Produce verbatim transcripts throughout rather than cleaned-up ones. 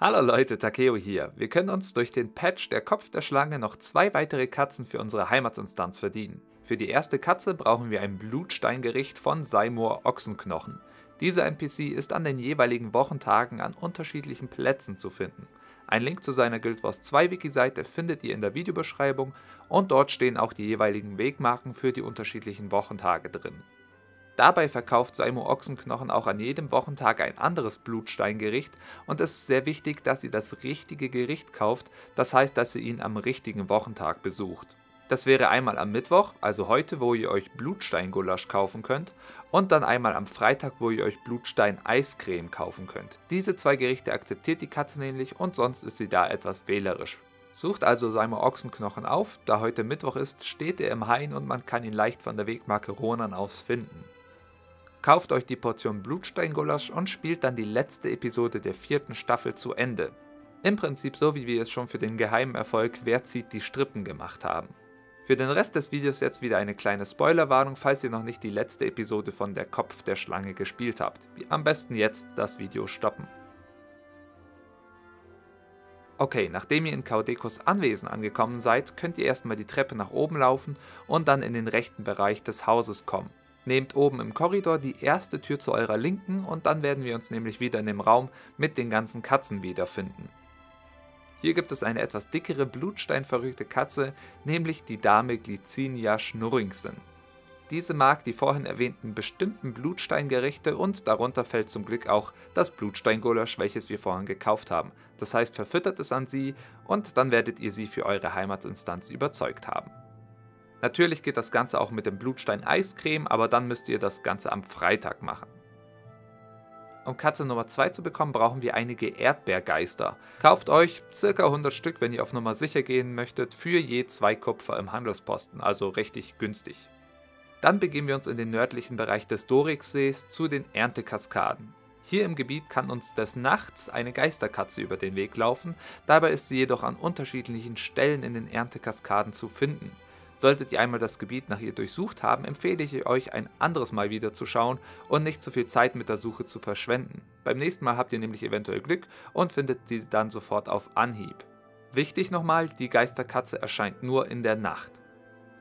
Hallo Leute, Takeo hier. Wir können uns durch den Patch Der Kopf der Schlange noch zwei weitere Katzen für unsere Heimatinstanz verdienen. Für die erste Katze brauchen wir ein Blutsteingericht von Seimur Ochsenknochen. Dieser N P C ist an den jeweiligen Wochentagen an unterschiedlichen Plätzen zu finden. Ein Link zu seiner Guild Wars zwei Wiki-Seite findet ihr in der Videobeschreibung und dort stehen auch die jeweiligen Wegmarken für die unterschiedlichen Wochentage drin. Dabei verkauft Seimur Ochsenknochen auch an jedem Wochentag ein anderes Blutsteingericht und es ist sehr wichtig, dass ihr das richtige Gericht kauft, das heißt, dass ihr ihn am richtigen Wochentag besucht. Das wäre einmal am Mittwoch, also heute, wo ihr euch Blutsteingulasch kaufen könnt, und dann einmal am Freitag, wo ihr euch Blutstein-Eiscreme kaufen könnt. Diese zwei Gerichte akzeptiert die Katze nämlich und sonst ist sie da etwas wählerisch. Sucht also Seimur Ochsenknochen auf, da heute Mittwoch ist, steht er im Hain und man kann ihn leicht von der Wegmarke Ronan aus finden. Kauft euch die Portion Blutsteingulasch und spielt dann die letzte Episode der vierten Staffel zu Ende. Im Prinzip so, wie wir es schon für den geheimen Erfolg Wer zieht die Strippen gemacht haben. Für den Rest des Videos jetzt wieder eine kleine Spoilerwarnung, falls ihr noch nicht die letzte Episode von Der Kopf der Schlange gespielt habt. Am besten jetzt das Video stoppen. Okay, nachdem ihr in Caudecus Anwesen angekommen seid, könnt ihr erstmal die Treppe nach oben laufen und dann in den rechten Bereich des Hauses kommen. Nehmt oben im Korridor die erste Tür zu eurer Linken und dann werden wir uns nämlich wieder in dem Raum mit den ganzen Katzen wiederfinden. Hier gibt es eine etwas dickere, blutsteinverrückte Katze, nämlich die Dame Glyzinia Schnurringsen. Diese mag die vorhin erwähnten bestimmten Blutsteingerichte und darunter fällt zum Glück auch das Blutsteingulasch, welches wir vorhin gekauft haben. Das heißt, verfüttert es an sie und dann werdet ihr sie für eure Heimatinstanz überzeugt haben. Natürlich geht das Ganze auch mit dem Blutstein Eiscreme, aber dann müsst ihr das Ganze am Freitag machen. Um Katze Nummer zwei zu bekommen, brauchen wir einige Erdbeergeister. Kauft euch ca. hundert Stück, wenn ihr auf Nummer sicher gehen möchtet, für je zwei Kupfer im Handelsposten, also richtig günstig. Dann begeben wir uns in den nördlichen Bereich des Dorixsees zu den Erntekaskaden. Hier im Gebiet kann uns des Nachts eine Geisterkatze über den Weg laufen, dabei ist sie jedoch an unterschiedlichen Stellen in den Erntekaskaden zu finden. Solltet ihr einmal das Gebiet nach ihr durchsucht haben, empfehle ich euch ein anderes Mal wieder zu schauen und nicht zu viel Zeit mit der Suche zu verschwenden. Beim nächsten Mal habt ihr nämlich eventuell Glück und findet sie dann sofort auf Anhieb. Wichtig nochmal, die Geisterkatze erscheint nur in der Nacht.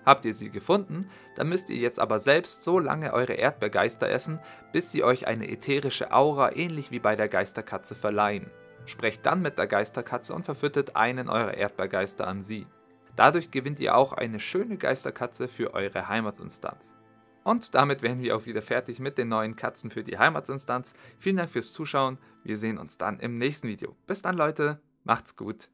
Habt ihr sie gefunden, dann müsst ihr jetzt aber selbst so lange eure Erdbeergeister essen, bis sie euch eine ätherische Aura ähnlich wie bei der Geisterkatze verleihen. Sprecht dann mit der Geisterkatze und verfüttert einen eurer Erdbeergeister an sie. Dadurch gewinnt ihr auch eine schöne Geisterkatze für eure Heimatinstanz. Und damit wären wir auch wieder fertig mit den neuen Katzen für die Heimatinstanz. Vielen Dank fürs Zuschauen, wir sehen uns dann im nächsten Video. Bis dann Leute, macht's gut!